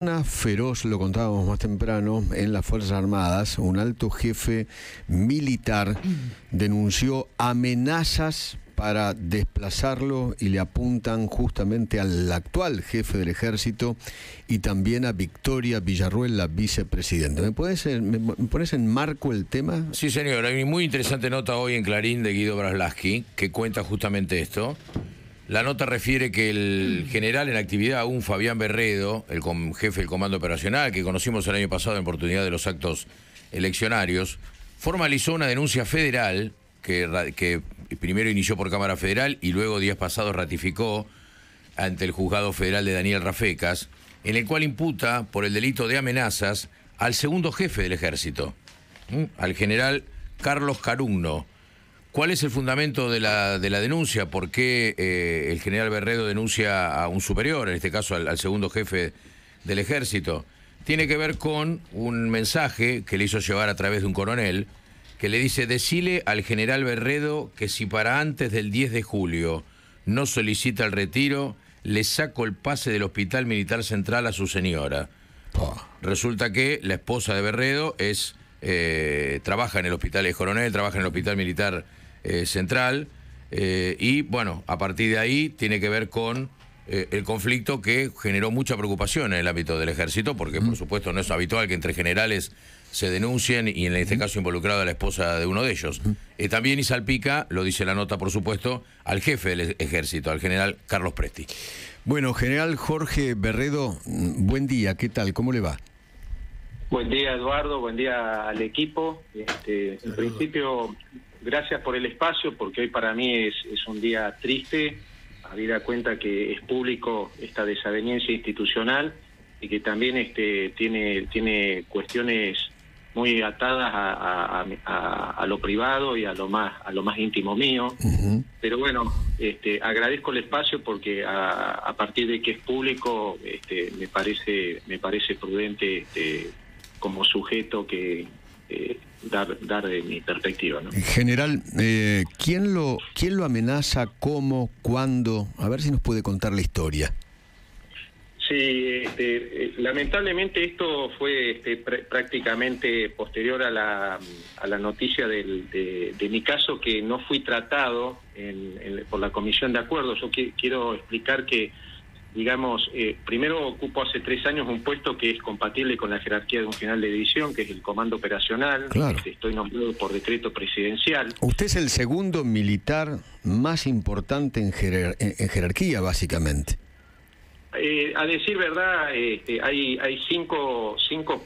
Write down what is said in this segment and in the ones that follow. Una feroz, lo contábamos más temprano, en las Fuerzas Armadas, un alto jefe militar denunció amenazas para desplazarlo y le apuntan justamente al actual jefe del ejército y también a Victoria Villarruel, la vicepresidenta. ¿Me pones en marco el tema? Sí, señor. Hay muy interesante nota hoy en Clarín de Guido Braslavsky que cuenta justamente esto. La nota refiere que el general en actividad aún, Fabián Berredo, el jefe del Comando Operacional, que conocimos el año pasado en oportunidad de los actos eleccionarios, formalizó una denuncia federal que primero inició por Cámara Federal y luego días pasados ratificó ante el Juzgado Federal de Daniel Rafecas, en el cual imputa por el delito de amenazas al segundo jefe del ejército, al general Carlos Carugno. ¿Cuál es el fundamento de la denuncia? ¿Por qué el general Berredo denuncia a un superior, en este caso al segundo jefe del ejército? Tiene que ver con un mensaje que le hizo llevar a través de un coronel, que le dice: decile al general Berredo que si para antes del 10 de julio no solicita el retiro, le saco el pase del Hospital Militar Central a su señora. Resulta que la esposa de Berredo es... trabaja en el hospital de Coronel, trabaja en el Hospital Militar Central, y bueno, a partir de ahí tiene que ver con el conflicto que generó mucha preocupación en el ámbito del ejército, porque por supuesto no es habitual que entre generales se denuncien, y en este caso involucrada la esposa de uno de ellos. También y salpica, lo dice la nota por supuesto, al jefe del ejército, al general Carlos Presti. Bueno, general Jorge Berredo, buen día, ¿qué tal? ¿Cómo le va? Buen día, Eduardo, buen día al equipo. En principio, gracias por el espacio, porque hoy para mí es un día triste, habida cuenta que es público esta desaveniencia institucional y que también tiene cuestiones muy atadas a lo privado y a lo más íntimo mío. Pero bueno, agradezco el espacio porque a partir de que es público, me parece prudente como sujeto que dar de mi perspectiva, ¿no? General, ¿quién lo amenaza? ¿Cómo? ¿Cuándo? A ver si nos puede contar la historia. Sí, lamentablemente esto fue prácticamente posterior a la noticia de mi caso, que no fui tratado por la Comisión de Acuerdos. Yo quiero explicar que, digamos, primero ocupo hace 3 años un puesto que es compatible con la jerarquía de un general de división, que es el Comando Operacional. Claro. Estoy nombrado por decreto presidencial. Usted es el segundo militar más importante en jerarquía, básicamente. A decir verdad, hay cinco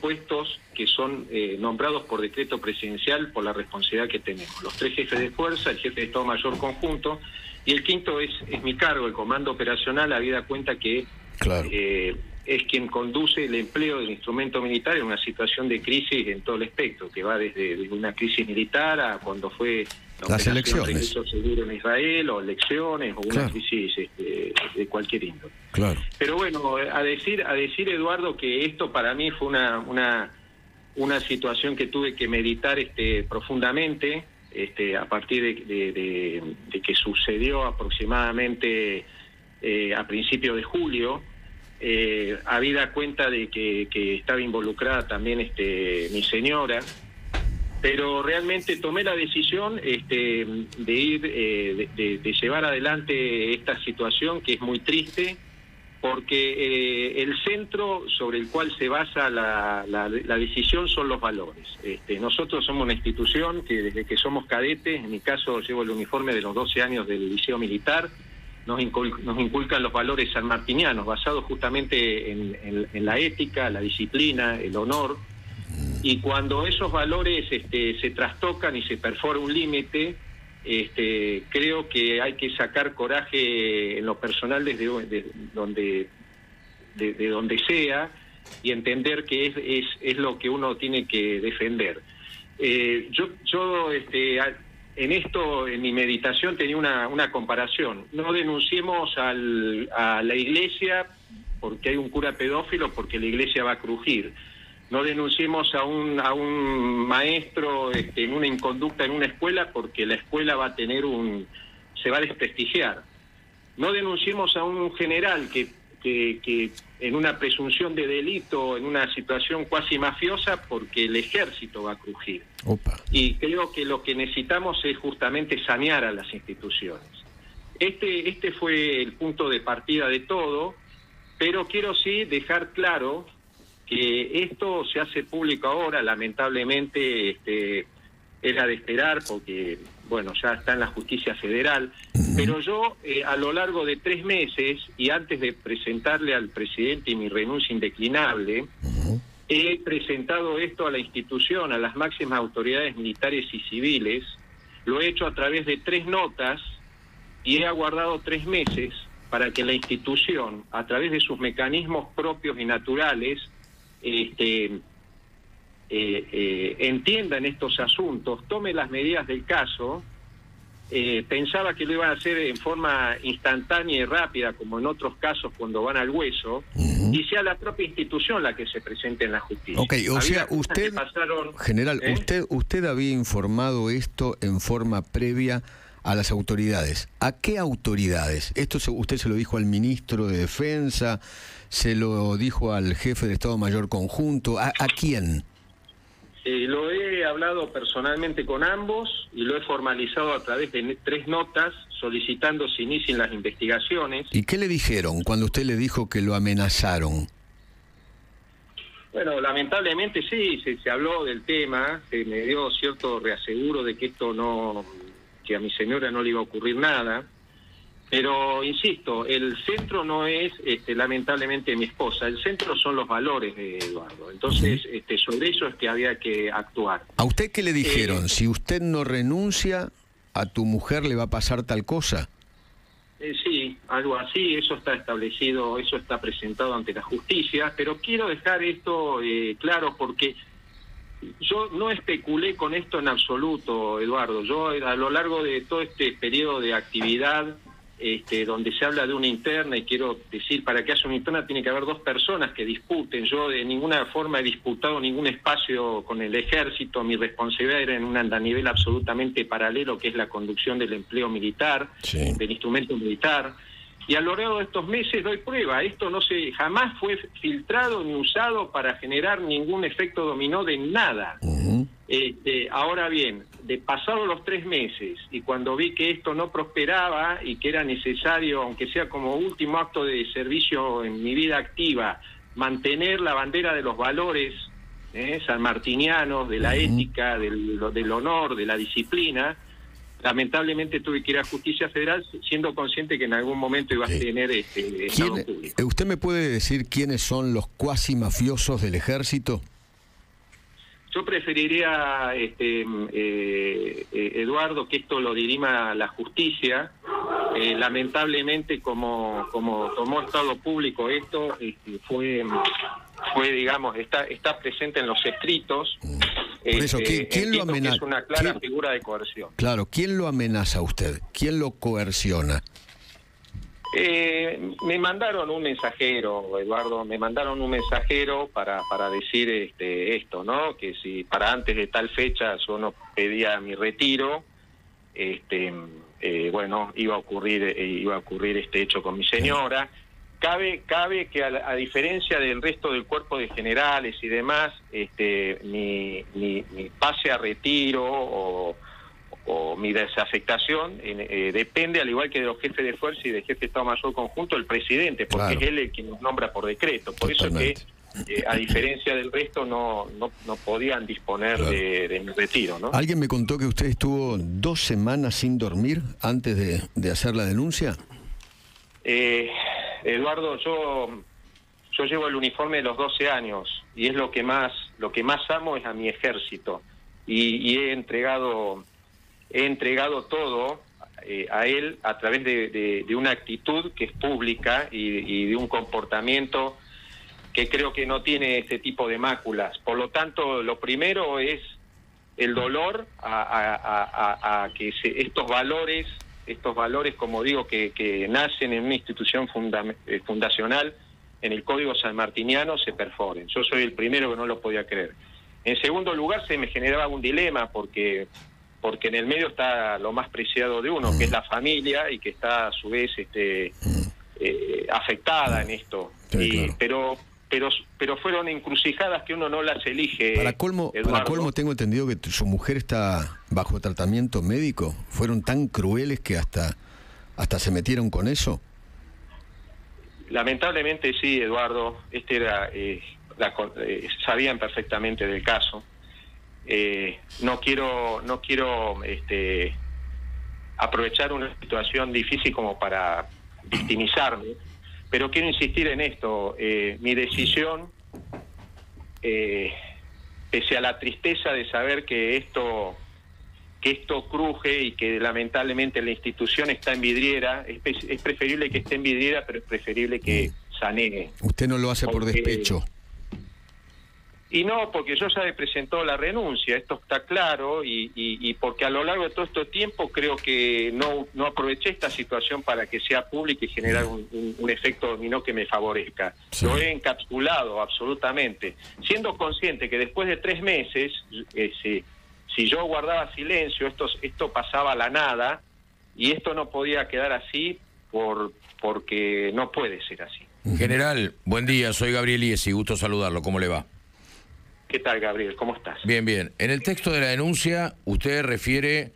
puestos que son nombrados por decreto presidencial por la responsabilidad que tenemos. Los 3 jefes de fuerza, el jefe de Estado Mayor Conjunto, y el quinto es mi cargo, el Comando Operacional, habida cuenta que claro, es quien conduce el empleo del instrumento militar en una situación de crisis en todo el espectro, que va desde una crisis militar a cuando fue las elecciones seguro en Israel, o elecciones, o una claro, crisis de cualquier índole. Claro. Pero bueno, a decir Eduardo, que esto para mí fue una situación que tuve que meditar profundamente, a partir de que sucedió aproximadamente a principios de julio, habida cuenta de que estaba involucrada también mi señora. Pero realmente tomé la decisión de llevar adelante esta situación, que es muy triste, porque el centro sobre el cual se basa la decisión son los valores. Nosotros somos una institución que desde que somos cadetes, en mi caso llevo el uniforme de los 12 años del Liceo Militar, nos inculcan los valores sanmartinianos, basados justamente en la ética, la disciplina, el honor. Y cuando esos valores se trastocan y se perfora un límite, creo que hay que sacar coraje en lo personal desde donde sea, y entender que es lo que uno tiene que defender. Yo en esto, en mi meditación, tenía una comparación. No denunciemos a la iglesia porque hay un cura pedófilo, porque la iglesia va a crujir. No denunciemos a un maestro en una inconducta en una escuela, porque la escuela va a tener se va a desprestigiar. No denunciemos a un general que que en una presunción de delito, en una situación cuasi mafiosa, porque el ejército va a crujir. Opa. Y creo que lo que necesitamos es justamente sanear a las instituciones. Este fue el punto de partida de todo, pero quiero sí dejar claro que esto se hace público ahora, lamentablemente era de esperar porque, bueno, ya está en la justicia federal, pero yo a lo largo de 3 meses y antes de presentarle al presidente mi renuncia indeclinable, he presentado esto a la institución, a las máximas autoridades militares y civiles, lo he hecho a través de 3 notas y he aguardado 3 meses para que la institución, a través de sus mecanismos propios y naturales, entiendan estos asuntos, tome las medidas del caso. Pensaba que lo iban a hacer en forma instantánea y rápida, como en otros casos cuando van al hueso, y sea la propia institución la que se presente en la justicia. Ok, o sea, usted, general, usted había informado esto en forma previa a las autoridades. ¿A qué autoridades? Esto usted se lo dijo al ministro de Defensa, se lo dijo al jefe del Estado Mayor Conjunto, ¿a quién? Lo he hablado personalmente con ambos y lo he formalizado a través de 3 notas solicitando se inicien las investigaciones. ¿Y qué le dijeron cuando usted le dijo que lo amenazaron? Bueno, lamentablemente sí, se habló del tema, se me dio cierto reaseguro de que esto no, que a mi señora no le iba a ocurrir nada, pero insisto, el centro no es lamentablemente mi esposa, el centro son los valores de Eduardo, entonces sobre eso es que había que actuar. ¿A usted qué le dijeron? Si usted no renuncia, a tu mujer le va a pasar tal cosa. Sí, algo así, eso está establecido, eso está presentado ante la justicia, pero quiero dejar esto claro porque yo no especulé con esto en absoluto, Eduardo. Yo a lo largo de todo este periodo de actividad, donde se habla de una interna, y quiero decir, para que haya una interna tiene que haber 2 personas que disputen. Yo de ninguna forma he disputado ningún espacio con el ejército. Mi responsabilidad era en un andanivel absolutamente paralelo, que es la conducción del empleo militar, sí, del instrumento militar. Y a lo largo de estos meses doy prueba, esto no se jamás fue filtrado ni usado para generar ningún efecto dominó de nada. Ahora bien, de pasados los 3 meses y cuando vi que esto no prosperaba y que era necesario, aunque sea como último acto de servicio en mi vida activa, mantener la bandera de los valores sanmartinianos, de la ética, del honor, de la disciplina, lamentablemente tuve que ir a Justicia Federal siendo consciente que en algún momento iba a tener estado público. ¿Usted me puede decir quiénes son los cuasi mafiosos del ejército? Yo preferiría, Eduardo, que esto lo dirima la justicia. Lamentablemente, como tomó estado público esto, fue digamos, está presente en los escritos. Por eso, ¿quién lo amenaza? Es una clara figura de coerción. Claro, ¿quién lo amenaza a usted? ¿Quién lo coerciona? Me mandaron un mensajero, Eduardo, me mandaron un mensajero para decir esto, ¿no? Que si para antes de tal fecha yo no pedía mi retiro, bueno, iba a ocurrir este hecho con mi señora. Cabe que a diferencia del resto del cuerpo de generales y demás, mi pase a retiro o mi desafectación depende, al igual que de los jefes de fuerza y de jefe de Estado Mayor Conjunto, el presidente, porque es él el quien nos nombra por decreto. Por eso es que, a diferencia del resto, no podían disponer de mi retiro, ¿no? ¿Alguien me contó que usted estuvo 2 semanas sin dormir antes de hacer la denuncia? Eduardo, yo llevo el uniforme de los 12 años y es lo que más amo es a mi ejército y he entregado todo a él a través de una actitud que es pública y de un comportamiento que creo que no tiene este tipo de máculas. Por lo tanto, lo primero es el dolor a que estos valores, como digo, que nacen en una institución fundacional, en el Código sanmartiniano, se perforen. Yo soy el primero que no lo podía creer. En segundo lugar, se me generaba un dilema, porque en el medio está lo más preciado de uno, que es la familia, y que está a su vez afectada en esto. Sí, claro. Pero fueron encrucijadas que uno no las elige. Para colmo, tengo entendido que su mujer está bajo tratamiento médico. ¿Fueron tan crueles que hasta se metieron con eso? Lamentablemente sí, Eduardo. Sabían perfectamente del caso. No quiero aprovechar una situación difícil como para victimizarme. Pero quiero insistir en esto, mi decisión, pese a la tristeza de saber que esto cruje y que lamentablemente la institución está en vidriera, es preferible que esté en vidriera, pero es preferible que sanee. ¿Usted no lo hace por despecho? Y no, porque yo ya he presentado la renuncia, esto está claro, y porque a lo largo de todo este tiempo creo que no aproveché esta situación para que sea pública y generar un efecto dominó que me favorezca. Sí. Lo he encapsulado absolutamente, siendo consciente que después de 3 meses, si yo guardaba silencio, esto pasaba a la nada, y esto no podía quedar así porque no puede ser así. General, buen día, soy Gabriel Iessi, gusto saludarlo, ¿cómo le va? ¿Qué tal, Gabriel? ¿Cómo estás? Bien, bien. En el texto de la denuncia, usted refiere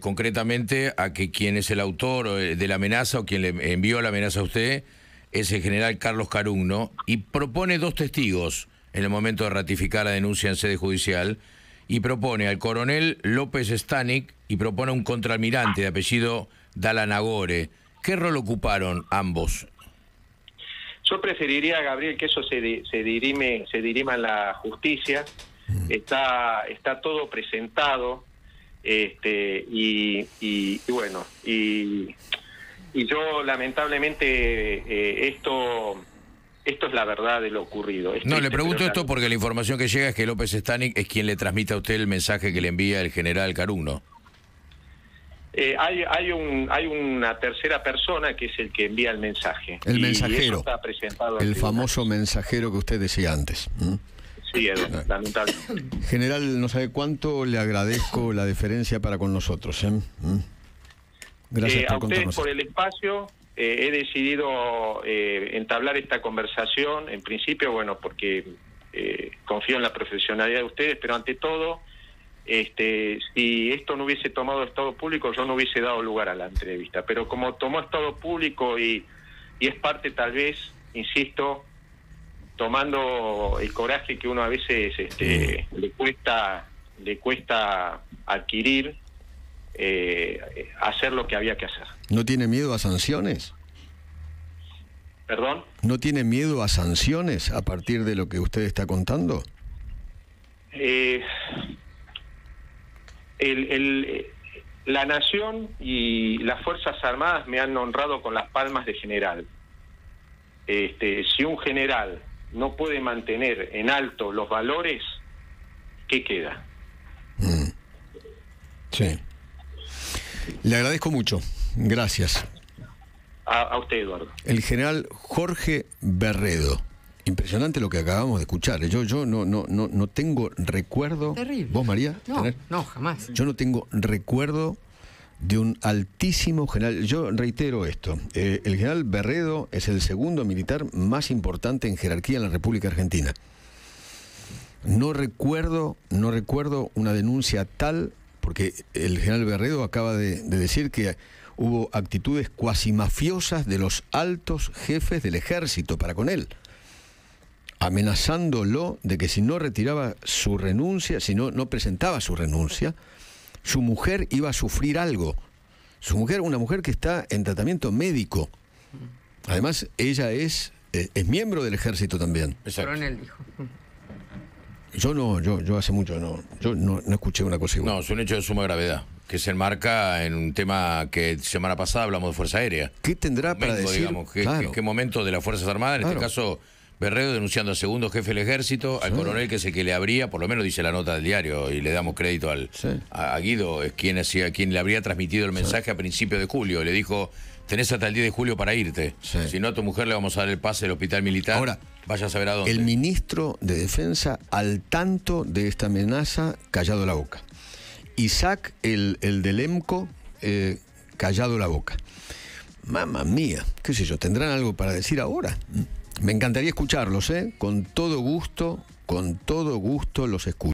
concretamente a que quien es el autor de la amenaza o quien le envió la amenaza a usted es el general Carlos Carugno, y propone 2 testigos en el momento de ratificar la denuncia en sede judicial, y propone al coronel López Stanic y propone un contraalmirante de apellido Dalanagore. ¿Qué rol ocuparon ambos? Yo preferiría, Gabriel, que eso se dirima en la justicia. Está todo presentado, y yo lamentablemente esto es la verdad de lo ocurrido. No, le pregunto esto porque la información que llega es que López Stanic es quien le transmite a usted el mensaje que le envía el general Carugno. Hay una tercera persona que es el que envía el mensaje. El mensajero. Y eso está presentado. El famoso mensajero que usted decía antes. ¿Mm? Sí, lamentablemente. General, no sabe cuánto le agradezco la deferencia para con nosotros. ¿Mm? Gracias por contarnos. A ustedes por el espacio. He decidido entablar esta conversación, en principio, bueno, porque confío en la profesionalidad de ustedes, pero ante todo... si esto no hubiese tomado estado público, yo no hubiese dado lugar a la entrevista. Pero como tomó estado público y es parte, tal vez, insisto, tomando el coraje que uno a veces le cuesta adquirir, hacer lo que había que hacer. ¿No tiene miedo a sanciones? ¿Perdón? ¿No tiene miedo a sanciones a partir de lo que usted está contando? La Nación y las Fuerzas Armadas me han honrado con las palmas de general. Si un general no puede mantener en alto los valores, ¿qué queda? Mm. Sí. Le agradezco mucho. Gracias. A usted, Eduardo. El general Jorge Berredo. Impresionante lo que acabamos de escuchar. Yo no tengo recuerdo. Terrible. ¿Vos, María? No, jamás. Yo no tengo recuerdo de un altísimo general. Yo reitero esto. El general Berredo es el segundo militar más importante en jerarquía en la República Argentina. No recuerdo una denuncia tal, porque el general Berredo acaba de decir que hubo actitudes cuasi mafiosas de los altos jefes del ejército para con él, amenazándolo de que si no retiraba su renuncia, si no presentaba su renuncia, su mujer iba a sufrir algo. Su mujer, una mujer que está en tratamiento médico. Además, ella es miembro del ejército también. Exacto. Coronel, dijo. Yo hace mucho no escuché una cosa igual. No, es un hecho de suma gravedad, que se enmarca en un tema que semana pasada hablamos de Fuerza Aérea. ¿Qué tendrá para decir? Digamos, claro. ¿Qué momento de las Fuerzas Armadas, en claro. Este caso... Berredo denunciando al segundo jefe del ejército, al coronel que es el que le abría, por lo menos dice la nota del diario, y le damos crédito a Guido, es quien le habría transmitido el mensaje a principios de julio. Le dijo, tenés hasta el 10 de julio para irte, si no a tu mujer le vamos a dar el pase del hospital militar, ahora vaya a saber a dónde. El ministro de Defensa, al tanto de esta amenaza, callado la boca. Isaac, el del EMCO, callado la boca. Mamma mía, qué sé yo, ¿tendrán algo para decir ahora? Me encantaría escucharlos, ¿eh? Con todo gusto los escucho.